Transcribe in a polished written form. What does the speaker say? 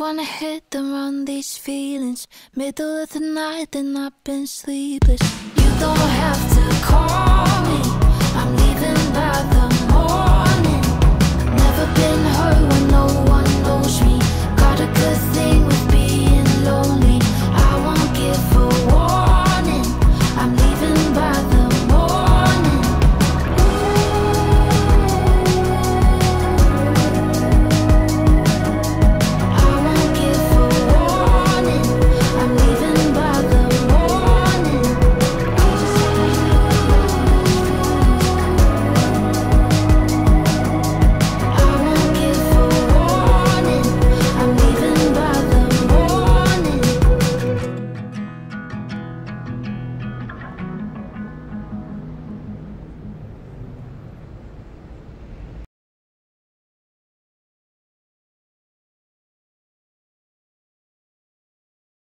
Wanna hit them on these feelings. Middle of the night and I've been sleepless. You don't have to call me, I'm leaving by the morning. Never been hurt when no one